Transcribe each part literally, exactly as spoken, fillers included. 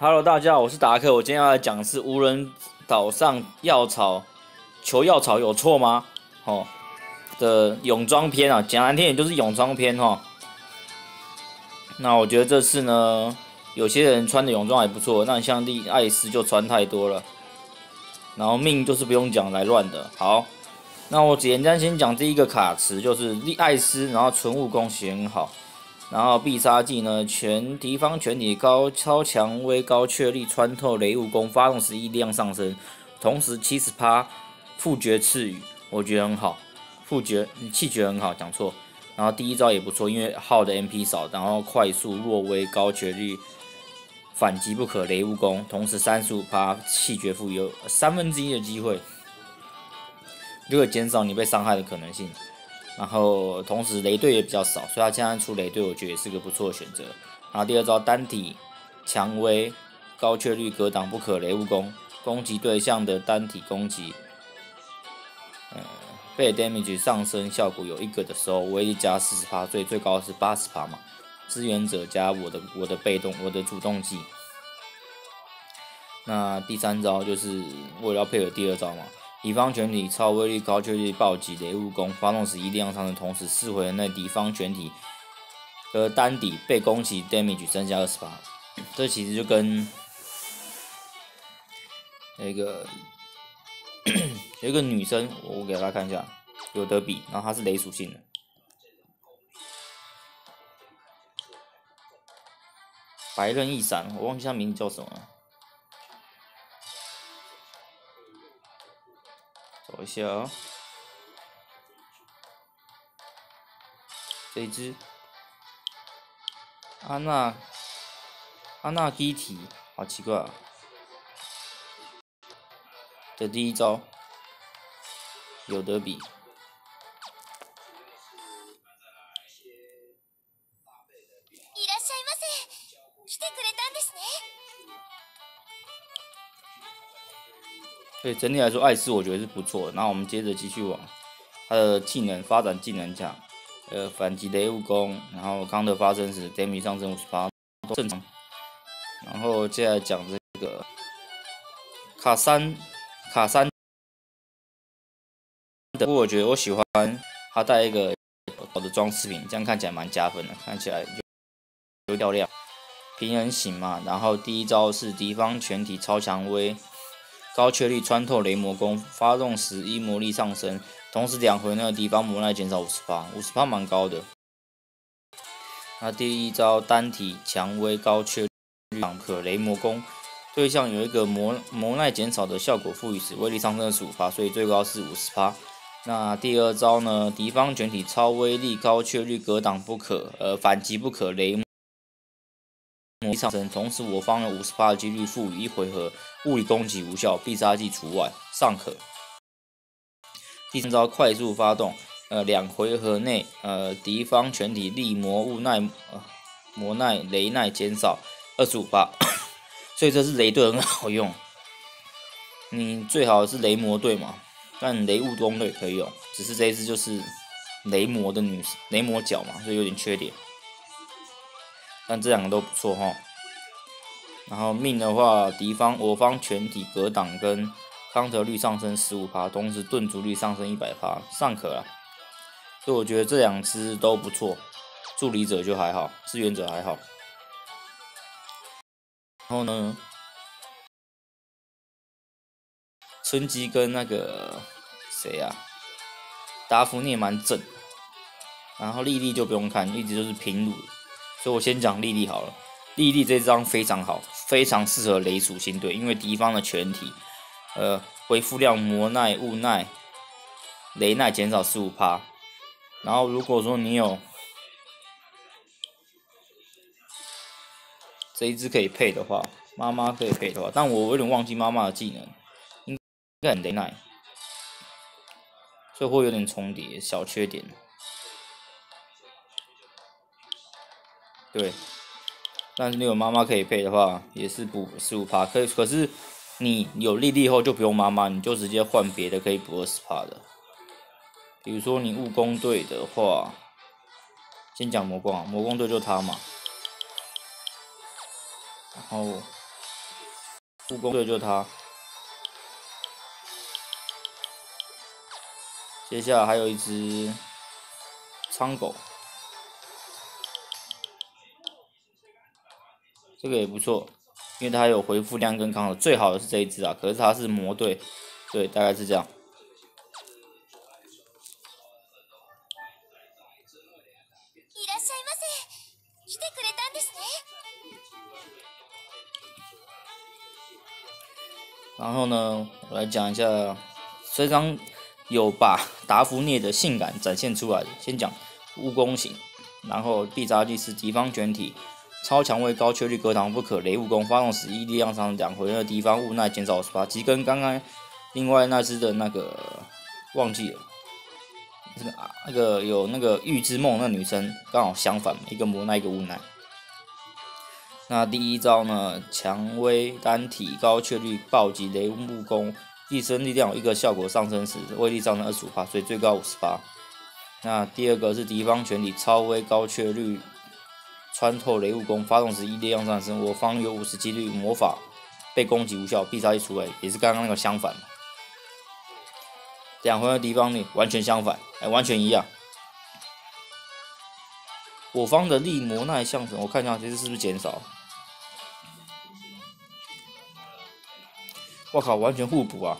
Hello， 大家好，我是达克。我今天要来讲是无人岛上药草求药草有错吗？哦的泳装篇啊，讲难听也就是泳装篇哈、哦。那我觉得这次呢，有些人穿的泳装还不错，那像莉艾斯就穿太多了。然后命就是不用讲来乱的。好，那我简单先讲第一个卡池，就是莉艾斯，然后纯物攻击很好。 然后必杀技呢，全敌方全体高超强威高确力穿透雷雾弓，发动时力量上升，同时 百分之七十 复决赐予，我觉得很好，复决气绝很好，讲错。然后第一招也不错，因为耗的 M P 少，然后快速弱威高确力反击不可雷雾弓，同时 百分之三十五 气绝附有三分之一的机会，就会减少你被伤害的可能性。 然后同时雷队也比较少，所以他现在出雷队，我觉得也是个不错的选择。然后第二招单体蔷薇高确率格挡不可雷雾弓，攻击对象的单体攻击，呃，被 damage 上升效果有一个的时候，威力加 百分之四十， 所以最高是 百分之八十 嘛。支援者加我的我的被动我的主动技。那第三招就是为了要配合第二招嘛。 敌方全体超威力高确率暴击雷雾弓，发动时一力量上升，同时四回内敌方全体和单体被攻击 damage 增加 百分之二十八， 这其实就跟那个有一个女生，我给大家看一下，有得比，然后她是雷属性的，白刃一闪，我忘记她名字叫什么了。 找一下哦，这一只安娜安娜基体，好奇怪啊！这第一招有得比，所以整体来说，艾斯我觉得是不错的。然后我们接着继续往他的技能发展技能讲，呃，反击雷雾弓，然后康德发生时 damage 上升 百分之五十八 都正常。然后接下来讲这个卡三卡三的，不过我觉得我喜欢他带一个好的装饰品，这样看起来蛮加分的，看起来有漂亮。平衡型嘛，然后第一招是敌方全体超蔷薇。 高确率穿透雷魔弓，发动时一魔力上升，同时两回呢敌方魔耐减少 百分之五十， 蛮高的。那第一招单体蔷薇高确率挡可雷魔弓，对象有一个魔魔耐减少的效果赋予时，威力上升 百分之十五， 所以最高是 百分之五十。那第二招呢，敌方全体超威力高确率格挡不可，呃反击不可雷魔。 魔力上升，同时我方有 百分之五十 的几率赋予一回合物理攻击无效，必杀技除外，尚可。第三招快速发动，呃，两回合内，呃，敌方全体力魔物耐、呃、魔耐雷耐减少 百分之二十五， 所以这是雷队很好用。你最好是雷魔队嘛，但雷雾弓队可以用，只是这一只就是雷魔的女雷魔角嘛，所以有点缺点。 但这两个都不错哈。然后命的话，敌方我方全体格挡跟康特率上升 百分之十五， 同时盾足率上升 百分之一百， 尚可啦。所以我觉得这两只都不错，助理者就还好，支援者还好。然后呢，春姬跟那个谁呀、啊，达芙妮也蛮正。然后莉莉就不用看，一直就是平鲁。 所以我先讲莉莉好了，莉莉这张非常好，非常适合雷属性队，因为敌方的全体，呃，恢复量魔耐、物耐、雷耐减少 百分之十五， 然后如果说你有这一只可以配的话，妈妈可以配的话，但我有点忘记妈妈的技能，应该很雷耐，所以会有点重叠，小缺点。 对，但是你有妈妈可以配的话，也是补 百分之十五， 可可是你有莉莉后就不用妈妈，你就直接换别的可以补 百分之二十 的。比如说你务工队的话，先讲魔光，魔光队就他嘛。然后助攻对，就是他。接下来还有一只苍狗，这个也不错，因为它有回复量跟抗的，最好的是这一只啊，可是它是魔队，对，大概是这样。 然后呢，我来讲一下这张有把达芙涅的性感展现出来的。先讲蜈蚣型，然后必杀技是敌方全体超强位高确率格挡不可雷蜈蚣发动时，一力量伤两回合，敌方物耐减少十八，即跟刚刚另外那只的那个忘记了，这个啊那个有那个玉之梦那女生刚好相反，一个魔耐一个物耐。 那第一招呢，蔷薇单体高确率暴击雷蜈蚣，自身力量有一个效果上升时，威力上升 百分之二十五， 所以最高 百分之五十八。那第二个是敌方全体超威高确率穿透雷蜈蚣，发动时一力量上升，我方有五十几率魔法被攻击无效，必杀技除外，也是刚刚那个相反。两回合敌方呢完全相反，哎，完全一样。 我方的力魔耐相乘，我看一下，其实是不是减少？我靠，完全互补啊！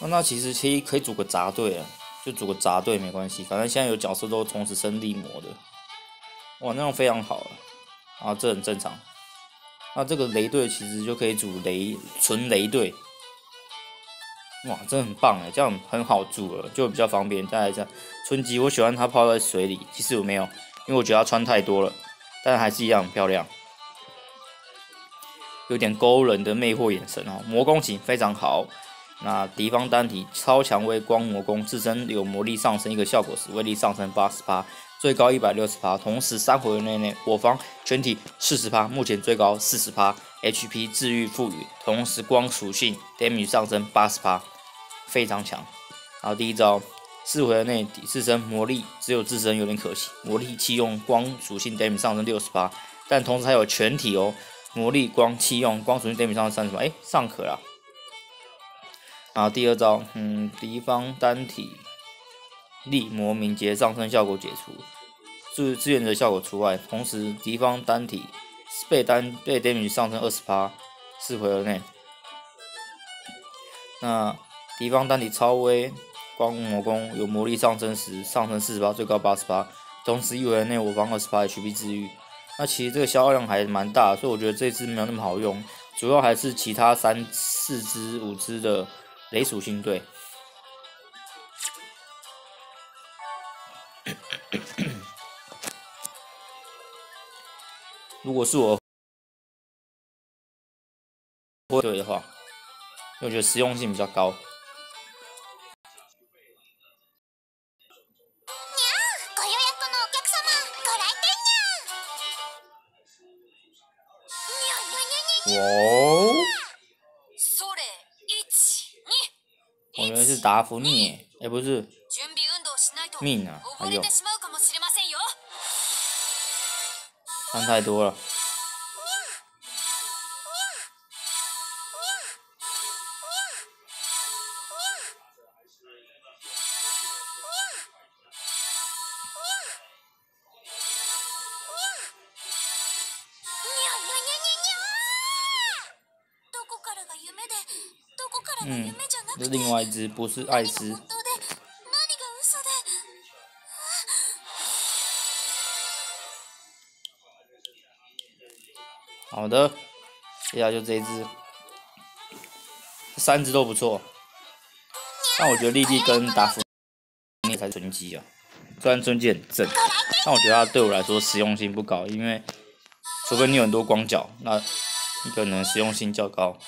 那那其实其实可以组个杂队啊，就组个杂队没关系，反正现在有角色都同时升力魔的，哇，那样非常好了啊，这很正常。那这个雷队其实就可以组雷纯雷队，哇，真的很棒哎，这样很好组了，就比较方便。再来一下。 春姬，我喜欢它泡在水里，其实我没有，因为我觉得它穿太多了，但还是一样很漂亮，有点勾人的魅惑眼神哦。魔攻型非常好，那敌方单体超强威光魔攻，自身有魔力上升一个效果时，威力上升 百分之八十八， 最高 百分之一百六十， 同时三回合内内我方全体 百分之四十， 目前最高 百分之四十， H P 治愈赋予，同时光属性 damage 上升 百分之八十， 非常强。然后第一招。 四回合内自身魔力只有自身有点可惜，魔力弃用光属性 damage 上升 百分之六十八， 但同时还有全体哦，魔力光弃用光属性 damage 上升 百分之三十八， 哎，尚可啦。然后第二招，嗯，敌方单体力魔敏捷上升效果解除，自自愿者效果除外。同时敌方单体被单被 damage 上升 百分之二十八， 四回合内。那敌方单体超威。 光魔攻有魔力上升时，上升 百分之四十八， 最高 百分之八十八， 同时一回合内我方 百分之二十八 H P 治愈。那其实这个消耗量还蛮大，所以我觉得这只没有那么好用，主要还是其他三四只、五只的雷属性队。如果是我对的话，因为我觉得实用性比较高。 哦，我原来是达芙涅，哎，不是，命啊，还有，看太多了。嗯，这另外一只不是艾斯。好的，接下来就这一只，三只都不错，但我觉得莉莉跟达芙涅才纯姬啊，虽然纯姬很正，但我觉得它对我来说实用性不高，因为除非你有很多光角，那你可能实用性较高。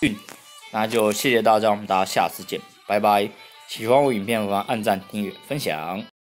运。那就谢谢大家，我们大家下次见，拜拜。喜欢我影片的话，按赞、订阅、分享。